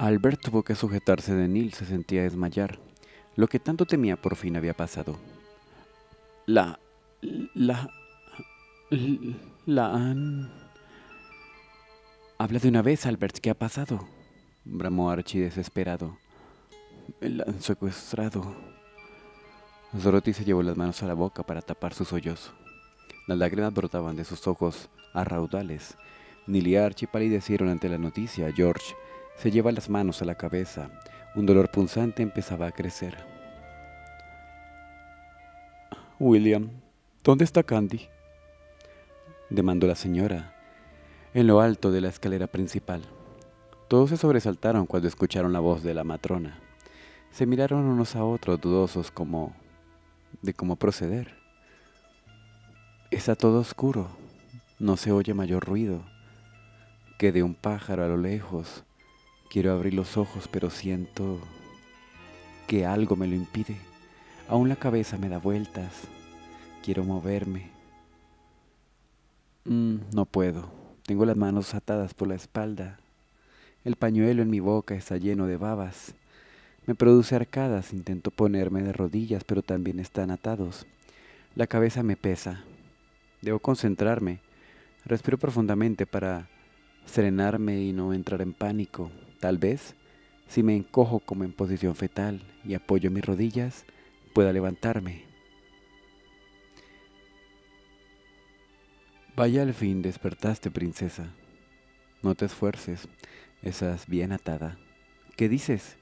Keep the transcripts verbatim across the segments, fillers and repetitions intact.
Albert tuvo que sujetarse de Neil, se sentía desmayar. Lo que tanto temía por fin había pasado. La... la... la han... Habla de una vez, Albert, ¿qué ha pasado? Bramó Archie desesperado. La han secuestrado. Dorothy se llevó las manos a la boca para tapar sus sollozo. Las lágrimas brotaban de sus ojos a raudales. Neil y Archie palidecieron ante la noticia. George se lleva las manos a la cabeza. Un dolor punzante empezaba a crecer. William, ¿dónde está Candy? Demandó la señora, en lo alto de la escalera principal. Todos se sobresaltaron cuando escucharon la voz de la matrona. Se miraron unos a otros, dudosos como de cómo proceder. Está todo oscuro. No se oye mayor ruido que de un pájaro a lo lejos. Quiero abrir los ojos, pero siento que algo me lo impide. Aún la cabeza me da vueltas. Quiero moverme. Mm, no puedo. Tengo las manos atadas por la espalda. El pañuelo en mi boca está lleno de babas. Me produce arcadas. Intento ponerme de rodillas, pero también están atados. La cabeza me pesa. Debo concentrarme. Respiro profundamente para serenarme y no entrar en pánico. Tal vez, si me encojo como en posición fetal y apoyo mis rodillas, pueda levantarme. Vaya, al fin despertaste, princesa. No te esfuerces. Estás bien atada. ¿Qué dices?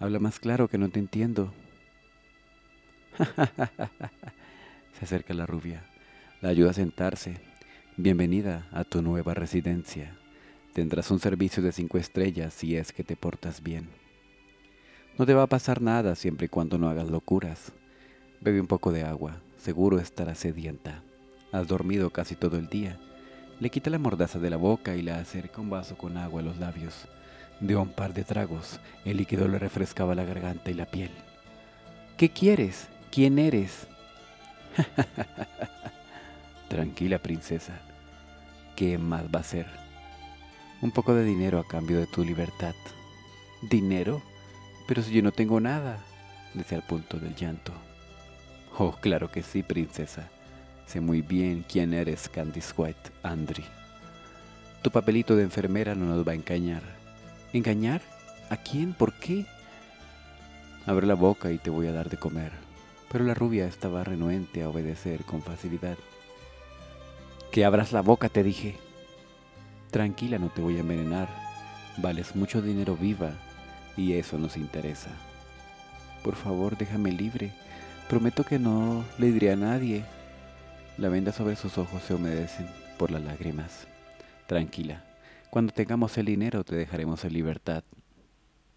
Habla más claro, que no te entiendo. Se acerca la rubia. La ayuda a sentarse. Bienvenida a tu nueva residencia. Tendrás un servicio de cinco estrellas si es que te portas bien. No te va a pasar nada siempre y cuando no hagas locuras. Bebe un poco de agua, seguro estarás sedienta. Has dormido casi todo el día. Le quita la mordaza de la boca y la acerca un vaso con agua a los labios. Dio un par de tragos, el líquido le refrescaba la garganta y la piel. ¿Qué quieres? ¿Quién eres? Tranquila, princesa. ¿Qué más va a ser? Un poco de dinero a cambio de tu libertad. ¿Dinero? Pero si yo no tengo nada, dice al punto del llanto. Oh, claro que sí, princesa. Sé muy bien quién eres, Candice White, Andri. Tu papelito de enfermera no nos va a engañar. ¿Engañar? ¿A quién? ¿Por qué? Abre la boca y te voy a dar de comer. Pero la rubia estaba renuente a obedecer con facilidad. Que abras la boca, te dije. Tranquila, no te voy a envenenar. Vales mucho dinero viva y eso nos interesa. Por favor, déjame libre. Prometo que no le diré a nadie. La venda sobre sus ojos se humedecen por las lágrimas. Tranquila, cuando tengamos el dinero te dejaremos en libertad.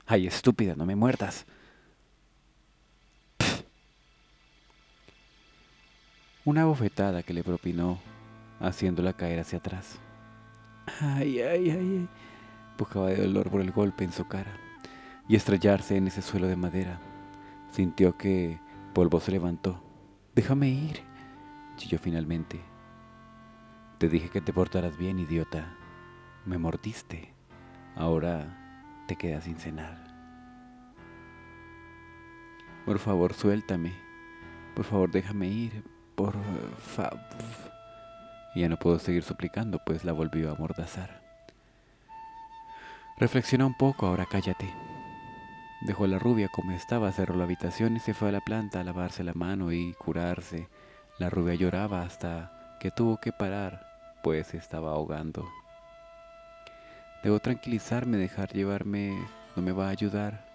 Ay, estúpida, no me muerdas. Pff. Una bofetada que le propinó, haciéndola caer hacia atrás. Ay, ay, ay, pujaba de dolor por el golpe en su cara y estrellarse en ese suelo de madera. Sintió que polvo se levantó. Déjame ir, chilló finalmente. Te dije que te portaras bien, idiota. Me mordiste. Ahora te quedas sin cenar. Por favor, suéltame. Por favor, déjame ir. Por favor. Ya no pudo seguir suplicando, pues la volvió a amordazar. Reflexiona un poco, ahora cállate. Dejó a la rubia como estaba, cerró la habitación y se fue a la planta a lavarse la mano y curarse. La rubia lloraba hasta que tuvo que parar, pues se estaba ahogando. Debo tranquilizarme, dejar llevarme, no me va a ayudar.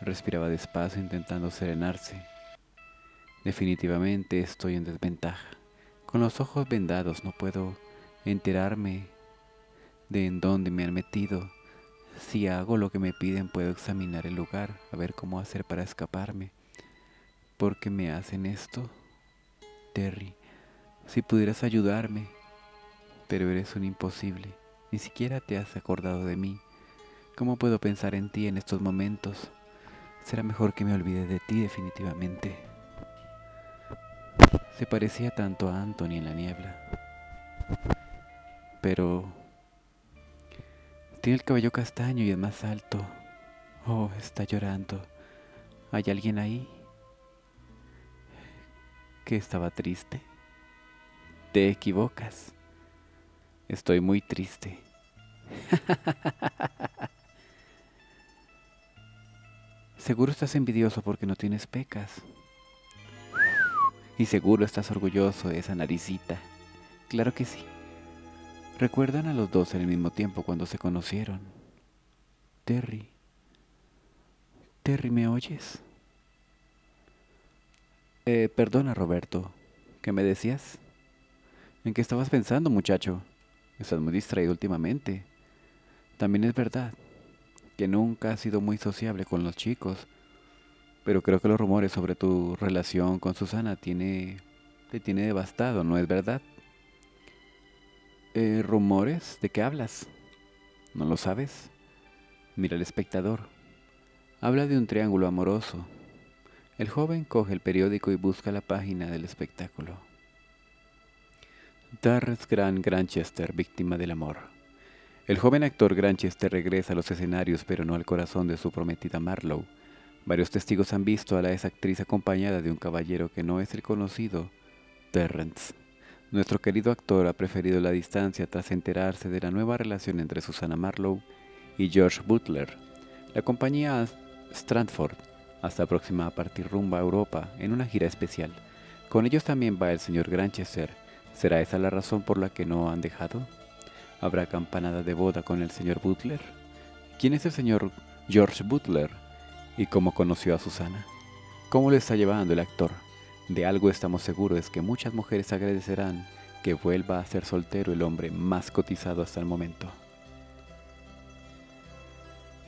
Respiraba despacio intentando serenarse. Definitivamente estoy en desventaja. Con los ojos vendados no puedo enterarme de en dónde me han metido. Si hago lo que me piden, puedo examinar el lugar, a ver cómo hacer para escaparme. ¿Por qué me hacen esto? Terry, si pudieras ayudarme, pero eres un imposible. Ni siquiera te has acordado de mí. ¿Cómo puedo pensar en ti en estos momentos? Será mejor que me olvide de ti definitivamente. Se parecía tanto a Anthony en la niebla. Pero Tiene el cabello castaño y es más alto. Oh, está llorando. ¿Hay alguien ahí? ¿Que estaba triste? Te equivocas. Estoy muy triste. Seguro estás envidioso porque no tienes pecas. Y seguro estás orgulloso de esa naricita. Claro que sí. Recuerdan a los dos en el mismo tiempo cuando se conocieron. Terry. Terry, ¿me oyes? Eh, perdona, Roberto. ¿Qué me decías? ¿En qué estabas pensando, muchacho? Estás muy distraído últimamente. También es verdad que nunca has sido muy sociable con los chicos, pero creo que los rumores sobre tu relación con Susana tiene, te tiene devastado, ¿no es verdad? Eh, ¿Rumores? ¿De qué hablas? ¿No lo sabes? Mira al espectador. Habla de un triángulo amoroso. El joven coge el periódico y busca la página del espectáculo. Darres Gran Grantchester, víctima del amor. El joven actor Grantchester regresa a los escenarios, pero no al corazón de su prometida Marlowe. Varios testigos han visto a la exactriz acompañada de un caballero que no es el conocido Terrence. Nuestro querido actor ha preferido la distancia tras enterarse de la nueva relación entre Susana Marlowe y George Butler. La compañía Stratford está próxima a partir rumbo a Europa en una gira especial. Con ellos también va el señor Grantchester. ¿Será esa la razón por la que no han dejado? ¿Habrá campanada de boda con el señor Butler? ¿Quién es el señor George Butler? ¿Y cómo conoció a Susana? ¿Cómo lo está llevando el actor? De algo estamos seguros, es que muchas mujeres agradecerán que vuelva a ser soltero el hombre más cotizado hasta el momento.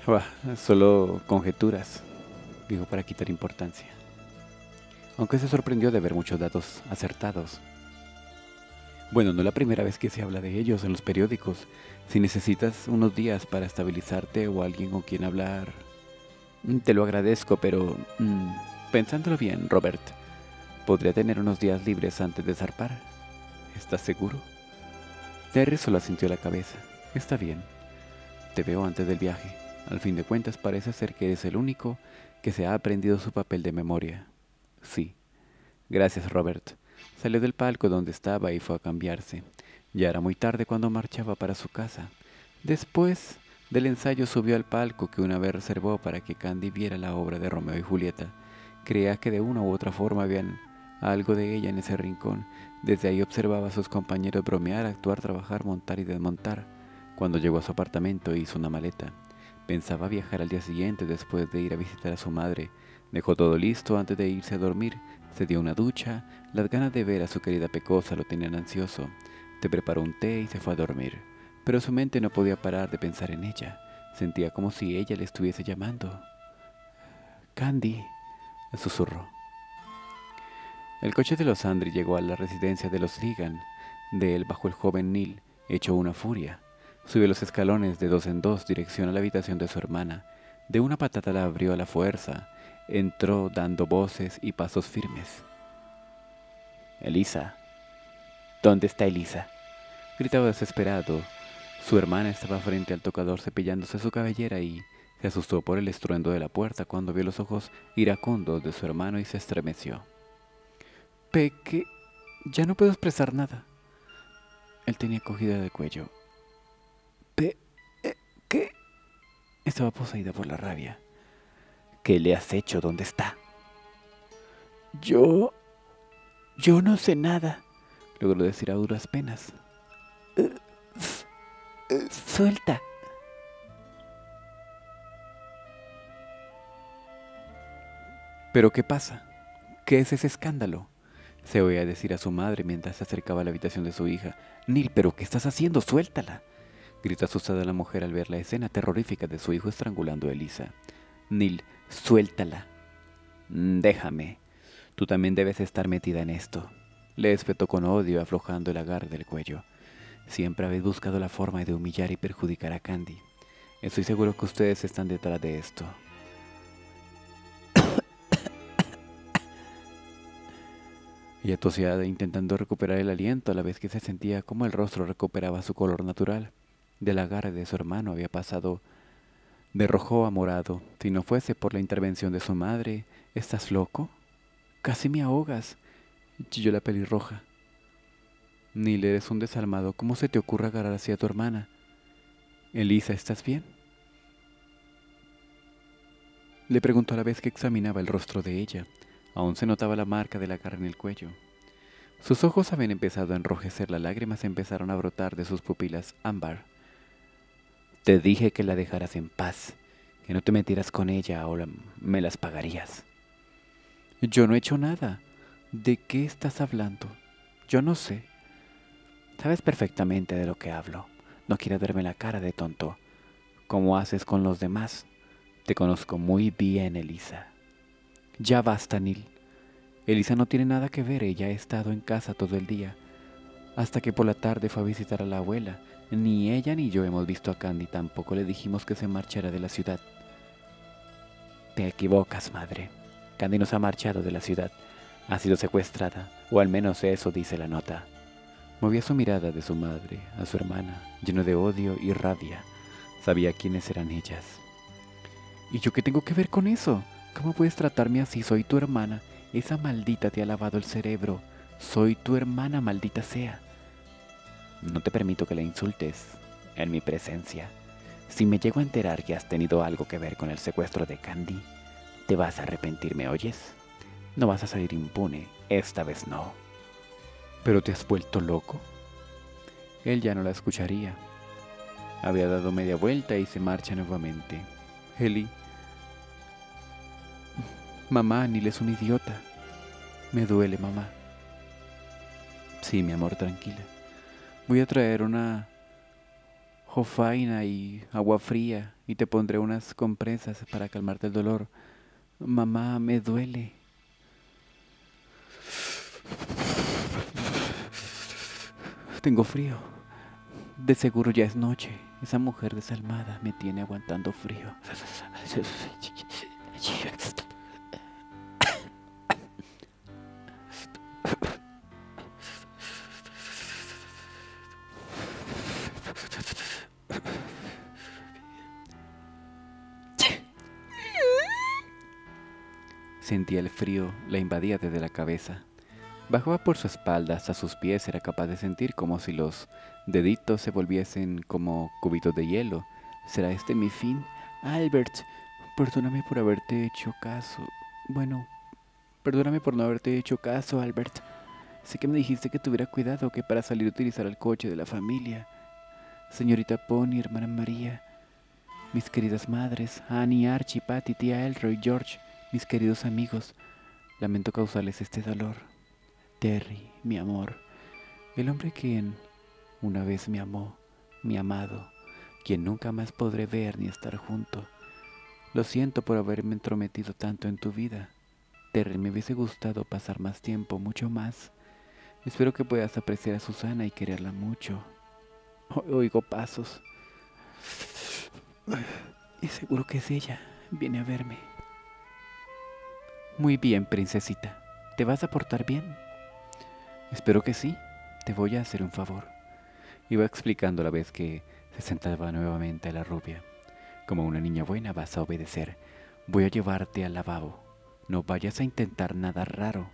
Bah, solo conjeturas, dijo para quitar importancia. Aunque se sorprendió de ver muchos datos acertados. Bueno, no es la primera vez que se habla de ellos en los periódicos. Si necesitas unos días para estabilizarte o alguien con quien hablar, te lo agradezco, pero mmm, pensándolo bien, Robert, podría tener unos días libres antes de zarpar. ¿Estás seguro? Terry solo asintió la cabeza. Está bien. Te veo antes del viaje. Al fin de cuentas parece ser que eres el único que se ha aprendido su papel de memoria. Sí. Gracias, Robert. Salió del palco donde estaba y fue a cambiarse. Ya era muy tarde cuando marchaba para su casa. Después del ensayo subió al palco que una vez reservó para que Candy viera la obra de Romeo y Julieta. Creía que de una u otra forma habían algo de ella en ese rincón. Desde ahí observaba a sus compañeros bromear, actuar, trabajar, montar y desmontar. Cuando llegó a su apartamento hizo una maleta. Pensaba viajar al día siguiente después de ir a visitar a su madre. Dejó todo listo antes de irse a dormir. Se dio una ducha, las ganas de ver a su querida pecosa lo tenían ansioso. Se preparó un té y se fue a dormir, pero su mente no podía parar de pensar en ella. Sentía como si ella le estuviese llamando. «Candy», susurró. El coche de los Andri llegó a la residencia de los Ligan. De él bajó el joven Neil, hecho una furia. Subió los escalones de dos en dos, dirección a la habitación de su hermana. De una patata la abrió a la fuerza. Entró dando voces y pasos firmes. «Elisa, ¿dónde está Elisa?», gritaba desesperado. Su hermana estaba frente al tocador cepillándose su cabellera y se asustó por el estruendo de la puerta cuando vio los ojos iracundos de su hermano y se estremeció. «Peque, ya no puedo expresar nada». Él tenía cogida del cuello. «Pe... Eh, ¿qué?». Estaba poseída por la rabia. ¿Qué le has hecho? ¿Dónde está? Yo... Yo no sé nada, logró decir a duras penas. Uh, uh, Suelta. ¿Pero qué pasa? ¿Qué es ese escándalo?, se oía decir a su madre mientras se acercaba a la habitación de su hija. Neil, ¿pero qué estás haciendo? Suéltala, gritó asustada la mujer al ver la escena terrorífica de su hijo estrangulando a Elisa. Neil, suéltala. Déjame. Tú también debes estar metida en esto, le espetó con odio, aflojando el agarre del cuello. Siempre habéis buscado la forma de humillar y perjudicar a Candy. Estoy seguro que ustedes están detrás de esto. Ella tosía intentando recuperar el aliento a la vez que se sentía como el rostro recuperaba su color natural. del agarre de su hermano había pasado de rojo a morado. Si no fuese por la intervención de su madre, ¿estás loco? Casi me ahogas, chilló la pelirroja. Neil, eres un desalmado. ¿Cómo se te ocurre agarrar así a tu hermana? Elisa, ¿estás bien?, le preguntó a la vez que examinaba el rostro de ella. Aún se notaba la marca del agarre en el cuello. Sus ojos habían empezado a enrojecer, las lágrimas empezaron a brotar de sus pupilas ámbar. Te dije que la dejaras en paz, que no te metieras con ella, ahora me las pagarías. Yo no he hecho nada. ¿De qué estás hablando? Yo no sé. Sabes perfectamente de lo que hablo. No quieras verme la cara de tonto, como haces con los demás. Te conozco muy bien, Elisa. Ya basta, Neil. Elisa no tiene nada que ver, ella ha estado en casa todo el día, hasta que por la tarde fue a visitar a la abuela. Ni ella ni yo hemos visto a Candy, tampoco le dijimos que se marchara de la ciudad. Te equivocas, madre. Candy no se ha marchado de la ciudad, ha sido secuestrada, o al menos eso dice la nota. Movía su mirada de su madre a su hermana, lleno de odio y rabia. Sabía quiénes eran ellas. ¿Y yo qué tengo que ver con eso? ¿Cómo puedes tratarme así? Soy tu hermana. Esa maldita te ha lavado el cerebro. Soy tu hermana, maldita sea. No te permito que la insultes en mi presencia. Si me llego a enterar que has tenido algo que ver con el secuestro de Candy, te vas a arrepentir, ¿me oyes? No vas a salir impune, esta vez no. ¿Pero te has vuelto loco? Él ya no la escucharía. Había dado media vuelta y se marcha nuevamente. Eli... Mamá, Neil es un idiota. Me duele, mamá. Sí, mi amor, tranquila. Voy a traer una jofaina y agua fría y te pondré unas compresas para calmarte el dolor. Mamá, me duele. Tengo frío. De seguro ya es noche. Esa mujer desalmada me tiene aguantando frío. Sentía el frío, la invadía desde la cabeza. Bajaba por su espalda hasta sus pies, era capaz de sentir como si los deditos se volviesen como cubitos de hielo. ¿Será este mi fin? Albert, perdóname por haberte hecho caso. Bueno, perdóname por no haberte hecho caso, Albert. Sé que me dijiste que tuviera cuidado, que para salir utilizar el coche de la familia. Señorita Pony, hermana María, mis queridas madres, Annie, Archie, Patty, tía Elroy, George... Mis queridos amigos, lamento causarles este dolor. Terry, mi amor, el hombre quien una vez me amó, mi amado, quien nunca más podré ver ni estar junto. Lo siento por haberme entrometido tanto en tu vida. Terry, me hubiese gustado pasar más tiempo, mucho más. Espero que puedas apreciar a Susana y quererla mucho. O- oigo pasos. Y seguro que es ella, viene a verme. Muy bien, princesita. ¿Te vas a portar bien? Espero que sí. Te voy a hacer un favor. Iba explicando a la vez que se sentaba nuevamente a la rubia. Como una niña buena vas a obedecer. Voy a llevarte al lavabo. No vayas a intentar nada raro.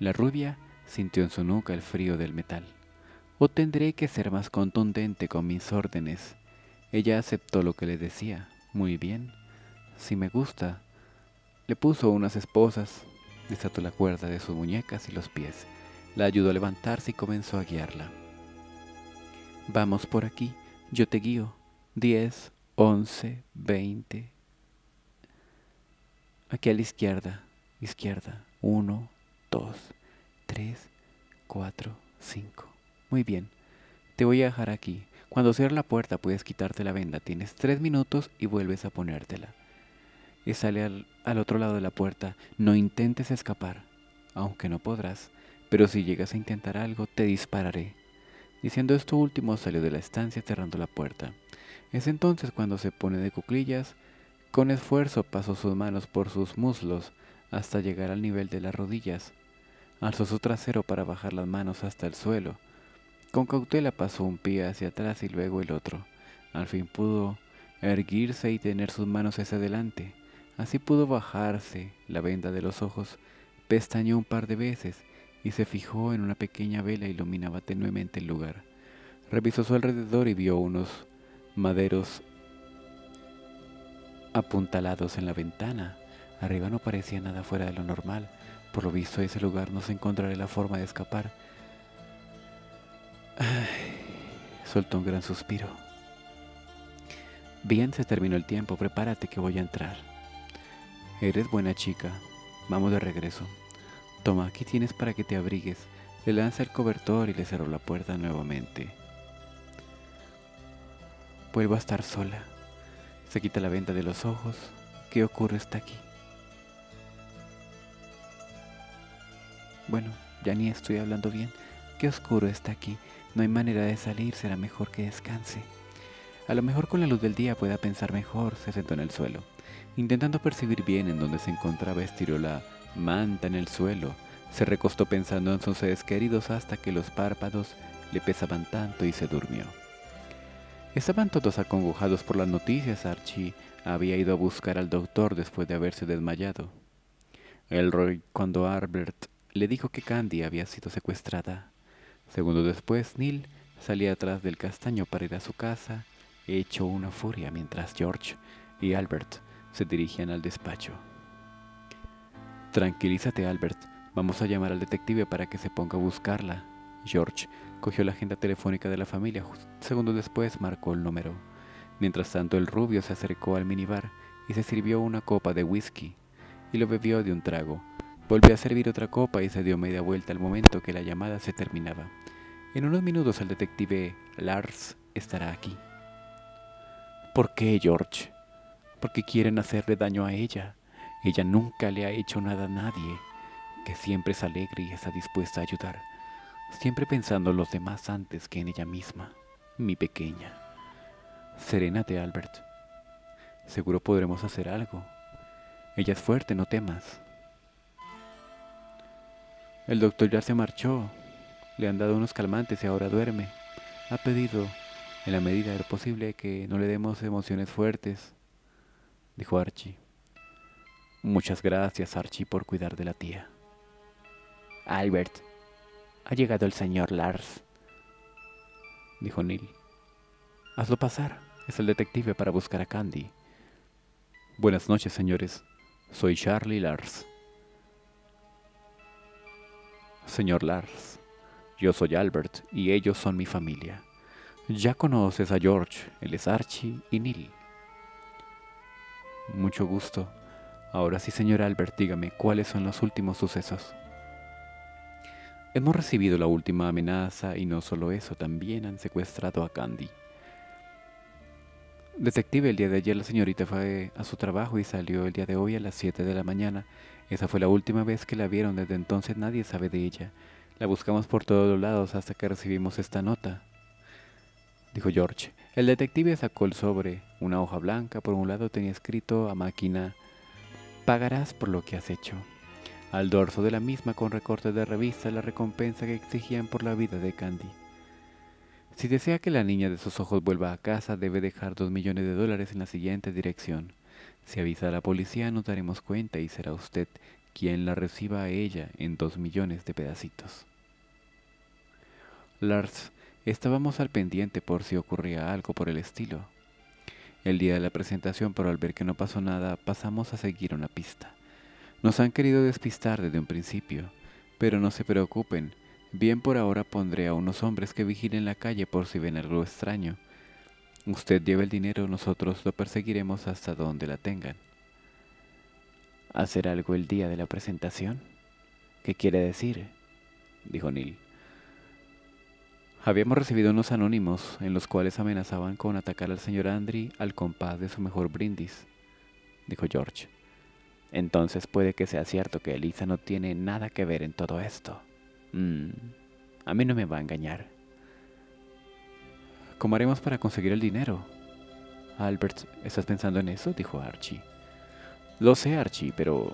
La rubia sintió en su nuca el frío del metal. O tendré que ser más contundente con mis órdenes. Ella aceptó lo que le decía. Muy bien. Si me gusta... Le puso unas esposas, desató la cuerda de sus muñecas y los pies, la ayudó a levantarse y comenzó a guiarla. Vamos por aquí, yo te guío. Diez, once, veinte. Aquí a la izquierda, izquierda. Uno, dos, tres, cuatro, cinco. Muy bien, te voy a dejar aquí. Cuando cierre la puerta puedes quitarte la venda. Tienes tres minutos y vuelves a ponértela. Y sale al, al otro lado de la puerta. No intentes escapar, aunque no podrás, pero si llegas a intentar algo, te dispararé. Diciendo esto último, salió de la estancia cerrando la puerta. Es entonces cuando se pone de cuclillas, con esfuerzo pasó sus manos por sus muslos hasta llegar al nivel de las rodillas. Alzó su trasero para bajar las manos hasta el suelo. Con cautela pasó un pie hacia atrás y luego el otro. Al fin pudo erguirse y tener sus manos hacia adelante. Así pudo bajarse la venda de los ojos. Pestañó un par de veces y se fijó en una pequeña vela que iluminaba tenuemente el lugar. Revisó su alrededor y vio unos maderos apuntalados en la ventana. Arriba no parecía nada fuera de lo normal. Por lo visto, ese lugar no se encontraría la forma de escapar. Ay, soltó un gran suspiro. Bien, se terminó el tiempo. Prepárate que voy a entrar. Eres buena chica. Vamos de regreso. Toma, aquí tienes para que te abrigues. Le lanza el cobertor y le cerró la puerta nuevamente. Vuelvo a estar sola. Se quita la venda de los ojos. ¿Qué ocurre hasta aquí? Bueno, ya ni estoy hablando bien. Qué oscuro está aquí. No hay manera de salir, será mejor que descanse. A lo mejor con la luz del día pueda pensar mejor. Se sentó en el suelo. Intentando percibir bien en dónde se encontraba, estiró la manta en el suelo. Se recostó pensando en sus seres queridos hasta que los párpados le pesaban tanto y se durmió. Estaban todos acongojados por las noticias. Archie había ido a buscar al doctor después de haberse desmayado. Elroy, cuando Albert le dijo que Candy había sido secuestrada. Segundos después, Neil salía atrás del castaño para ir a su casa, hecho una furia, mientras George y Albert se dirigían al despacho. Tranquilízate, Albert. Vamos a llamar al detective para que se ponga a buscarla. George cogió la agenda telefónica de la familia. Segundos después marcó el número. Mientras tanto, el rubio se acercó al minibar y se sirvió una copa de whisky y lo bebió de un trago. Volvió a servir otra copa y se dio media vuelta al momento que la llamada se terminaba. En unos minutos el detective Lars estará aquí. ¿Por qué, George? Porque quieren hacerle daño a ella. Ella nunca le ha hecho nada a nadie, que siempre es alegre y está dispuesta a ayudar. Siempre pensando en los demás antes que en ella misma, mi pequeña. Serénate, Albert. Seguro podremos hacer algo. Ella es fuerte, no temas. El doctor ya se marchó. Le han dado unos calmantes y ahora duerme. Ha pedido, en la medida de lo posible, que no le demos emociones fuertes, dijo Archie. Muchas gracias, Archie, por cuidar de la tía. Albert, ha llegado el señor Lars, dijo Neil. Hazlo pasar, es el detective para buscar a Candy. Buenas noches, señores. Soy Charlie Lars. Señor Lars, yo soy Albert y ellos son mi familia. Ya conoces a George, él es Archie y Neil. Mucho gusto. Ahora sí, señor Albert, dígame, ¿cuáles son los últimos sucesos? Hemos recibido la última amenaza y no solo eso, también han secuestrado a Candy. Detective, el día de ayer la señorita fue a su trabajo y salió el día de hoy a las siete de la mañana. Esa fue la última vez que la vieron, desde entonces nadie sabe de ella. La buscamos por todos lados hasta que recibimos esta nota, dijo George. El detective sacó el sobre, una hoja blanca. Por un lado tenía escrito a máquina: pagarás por lo que has hecho. Al dorso de la misma, con recortes de revista, la recompensa que exigían por la vida de Candy. Si desea que la niña de sus ojos vuelva a casa, debe dejar dos millones de dólares en la siguiente dirección. Si avisa a la policía, nos daremos cuenta y será usted quien la reciba a ella en dos millones de pedacitos. Lars, estábamos al pendiente por si ocurría algo por el estilo. El día de la presentación, pero al ver que no pasó nada, pasamos a seguir una pista. Nos han querido despistar desde un principio, pero no se preocupen. Bien, por ahora pondré a unos hombres que vigilen la calle por si ven algo extraño. Usted lleva el dinero, nosotros lo perseguiremos hasta donde la tengan. ¿Hacer algo el día de la presentación? ¿Qué quiere decir?, dijo Neil. Habíamos recibido unos anónimos en los cuales amenazaban con atacar al señor Andri al compás de su mejor brindis, dijo George. Entonces puede que sea cierto que Elisa no tiene nada que ver en todo esto. Mm, a mí no me va a engañar. ¿Cómo haremos para conseguir el dinero? Albert, ¿estás pensando en eso?, dijo Archie. Lo sé, Archie, pero...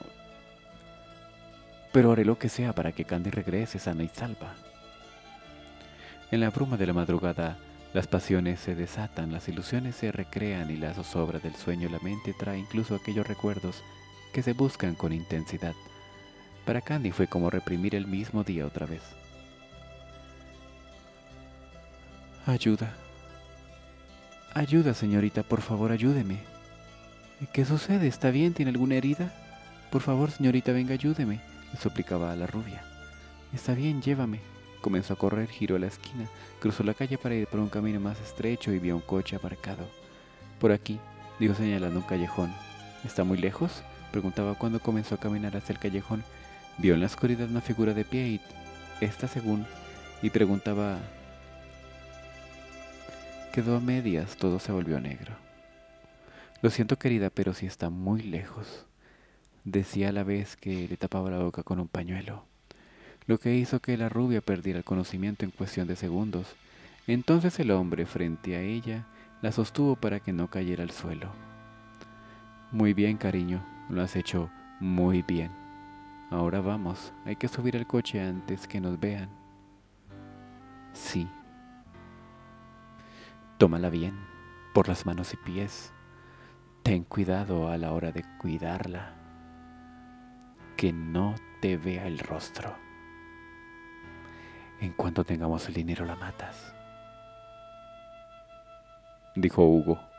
Pero haré lo que sea para que Candy regrese sana y salva. En la bruma de la madrugada, Las pasiones se desatan, las ilusiones se recrean y la zozobra del sueño y la mente trae incluso aquellos recuerdos que se buscan con intensidad. Para Candy fue como reprimir el mismo día otra vez. Ayuda. Ayuda, señorita, por favor, ayúdeme. ¿Qué sucede? ¿Está bien? ¿Tiene alguna herida? Por favor, señorita, venga, ayúdeme, le suplicaba a la rubia. Está bien, llévame. Comenzó a correr, giró a la esquina, cruzó la calle para ir por un camino más estrecho y vio un coche aparcado. Por aquí, dijo señalando un callejón. ¿Está muy lejos? Preguntaba cuando comenzó a caminar hacia el callejón. Vio en la oscuridad una figura de pie y esta según, y preguntaba. Quedó a medias, todo se volvió negro. Lo siento, querida, pero sí está muy lejos, decía a la vez que le tapaba la boca con un pañuelo, lo que hizo que la rubia perdiera el conocimiento en cuestión de segundos. Entonces el hombre frente a ella la sostuvo para que no cayera al suelo. Muy bien, cariño, lo has hecho muy bien. Ahora vamos, hay que subir al coche antes que nos vean. Sí. Tómala bien, por las manos y pies. Ten cuidado a la hora de cuidarla. Que no te vea el rostro. En cuanto tengamos el dinero la matas, dijo Hugo.